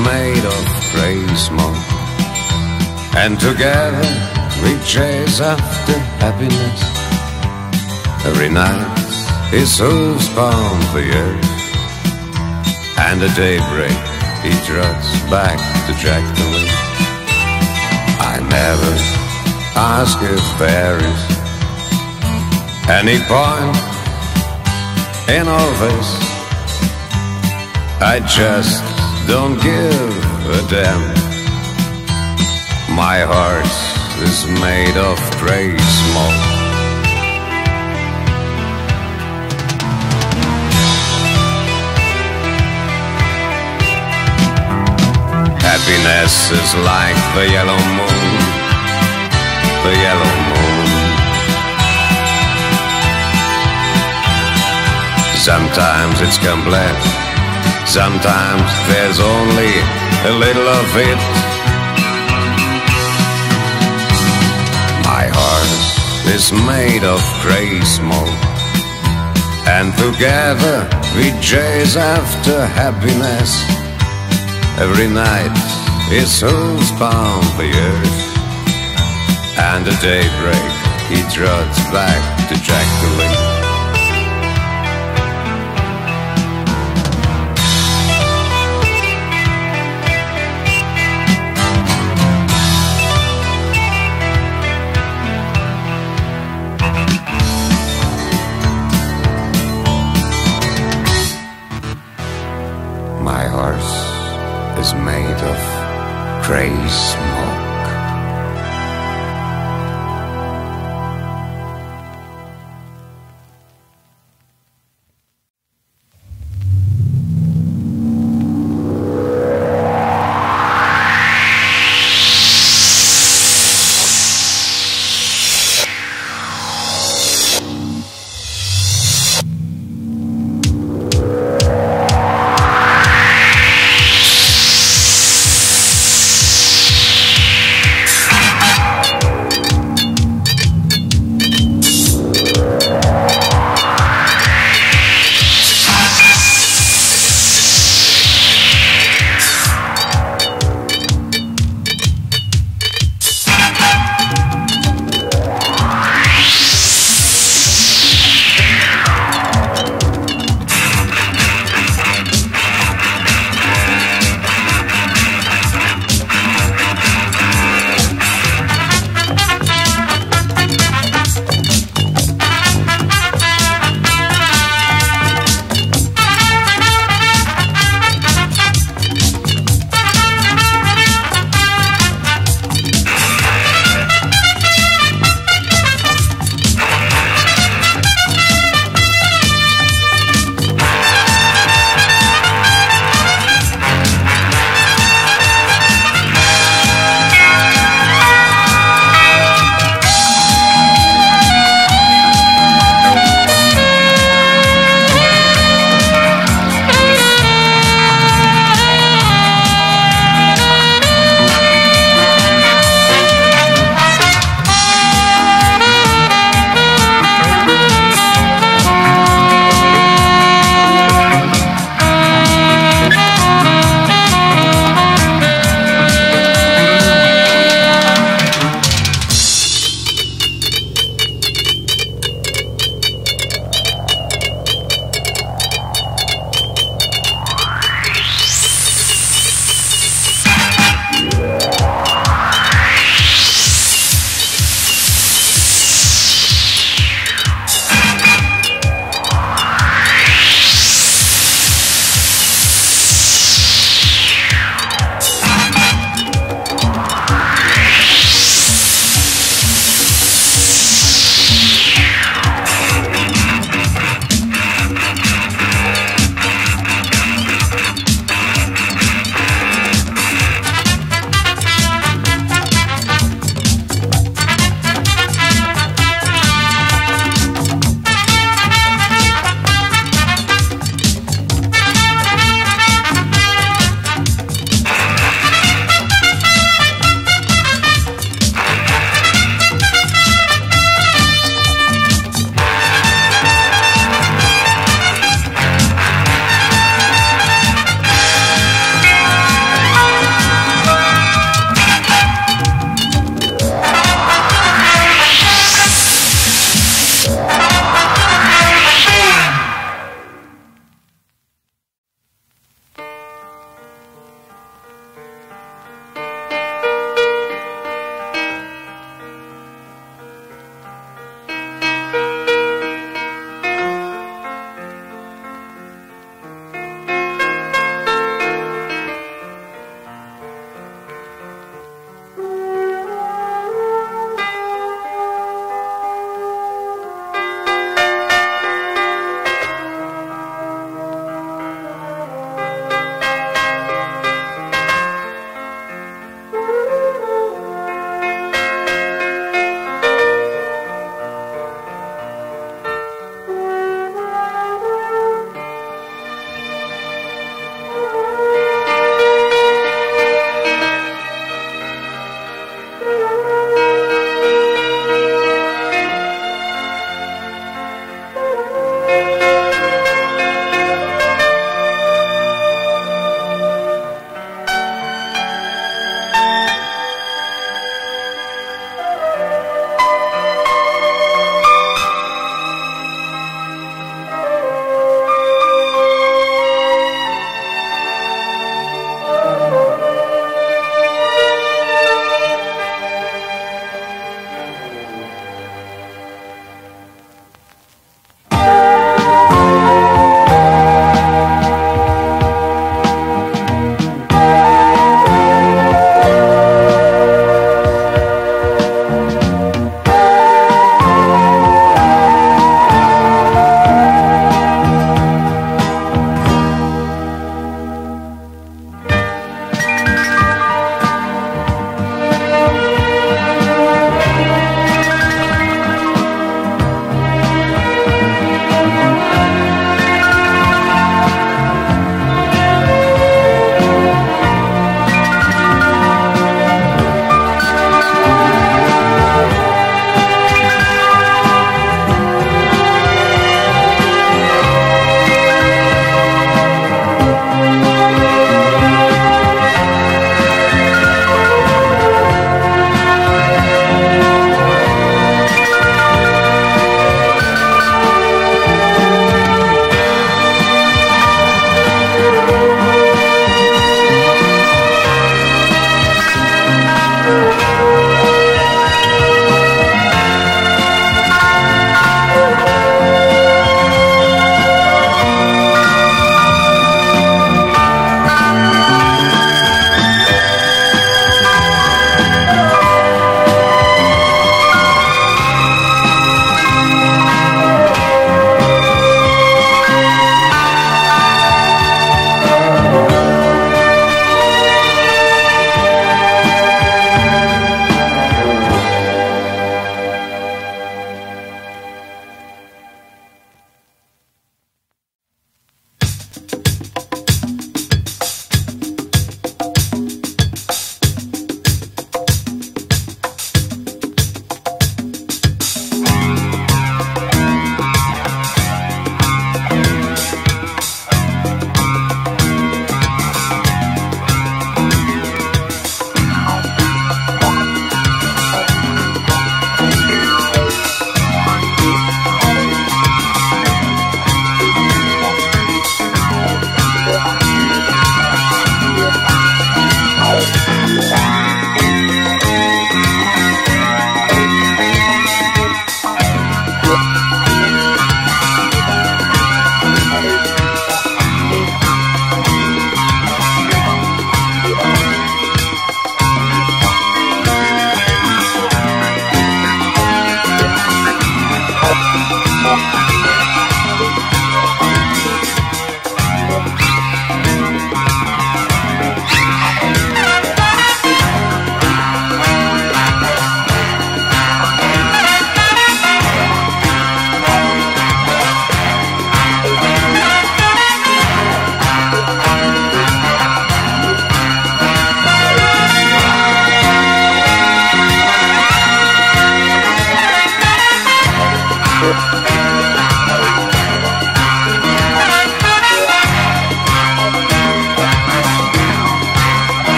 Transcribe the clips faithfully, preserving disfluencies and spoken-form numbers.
made of grey smoke, and together we chase after happiness. Every night his hooves pound the earth, and at daybreak he trots back to Jacqueline. I never ask if there is any point in all this. I just don't give a damn. My heart is made of grey smoke. Happiness is like the yellow moon, the yellow moon. Sometimes it's complete, sometimes there's only a little of it. My heart is made of grey smoke, and together we chase after happiness. Every night his hooves pound the earth, and at daybreak he trots back to Jacqueline. My horse is made of grey smoke.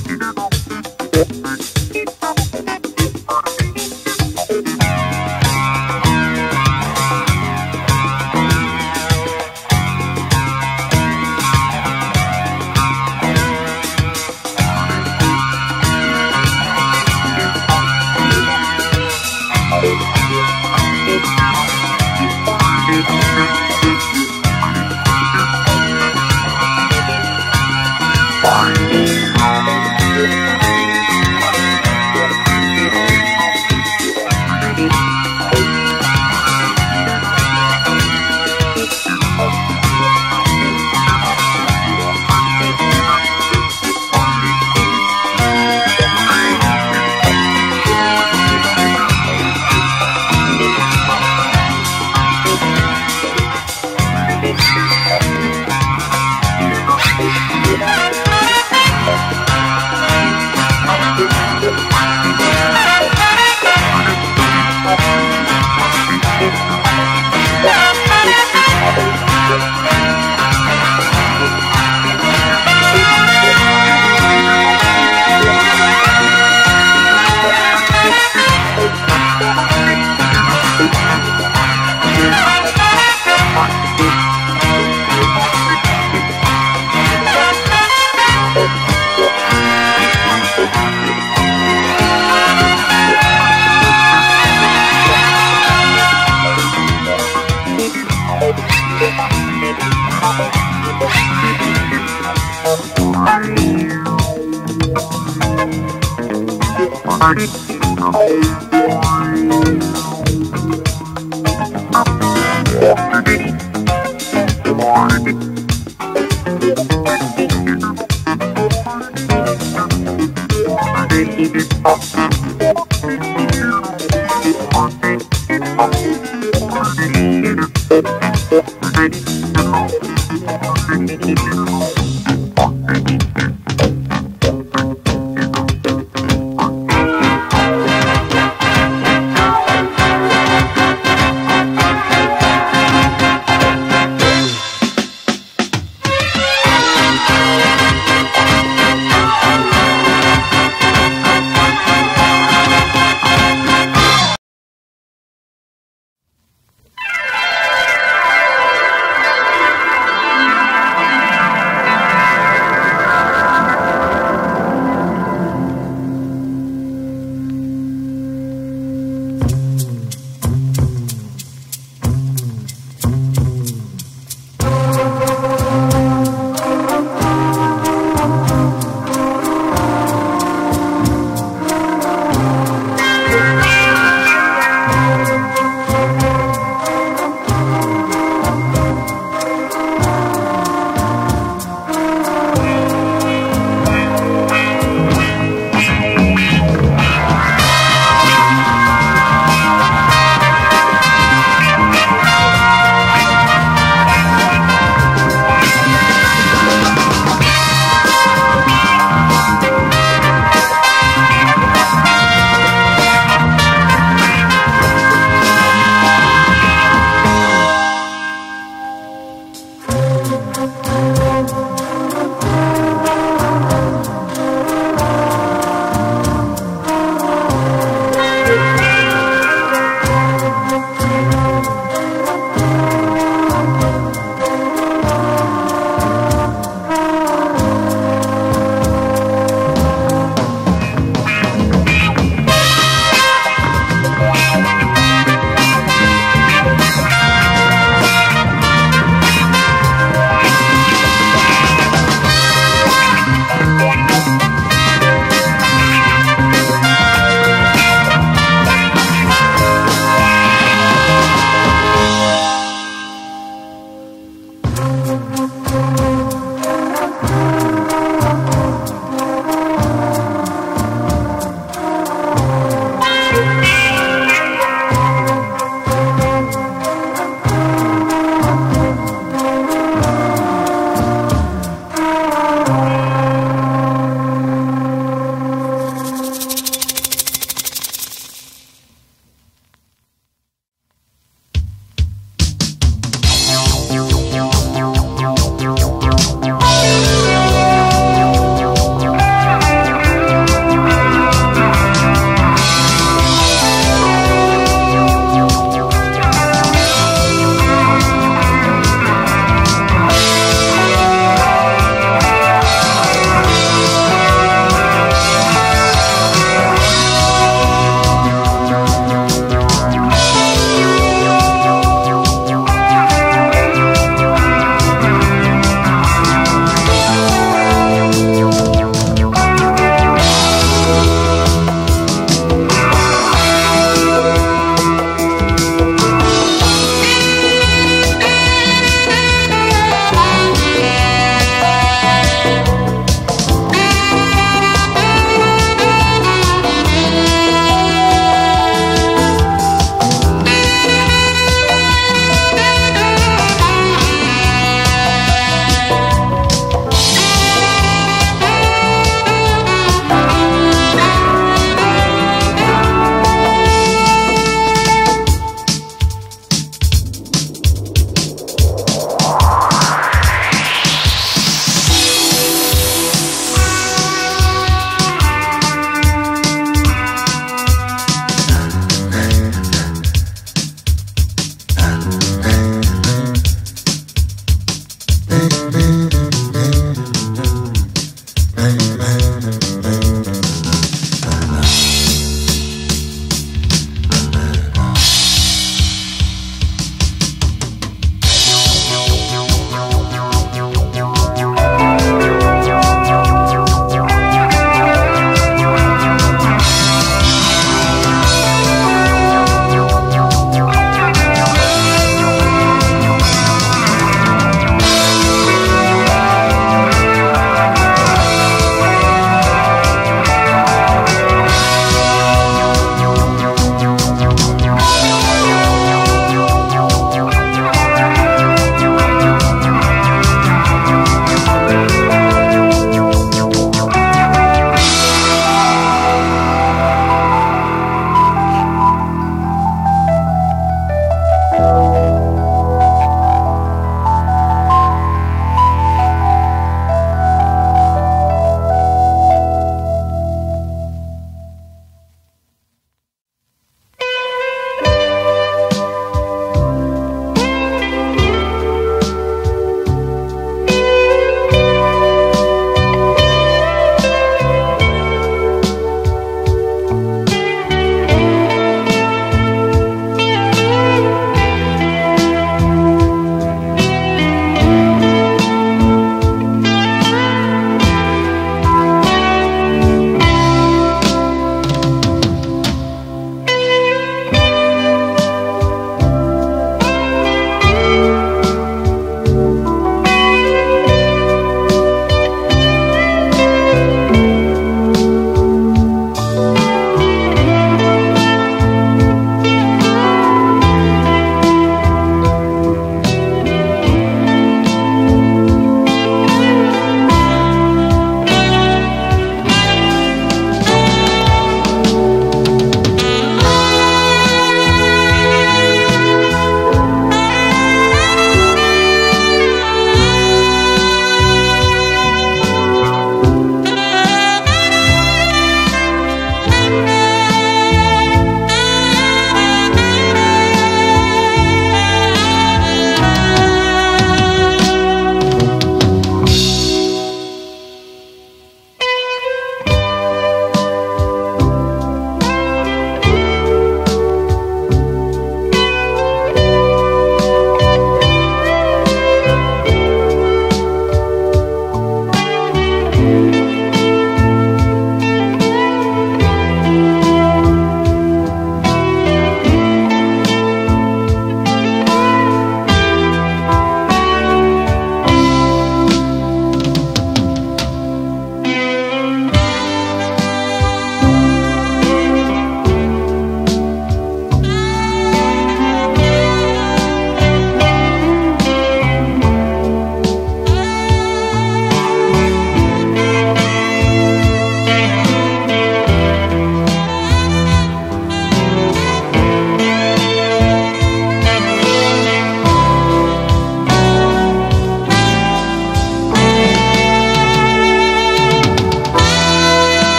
We'll be right back.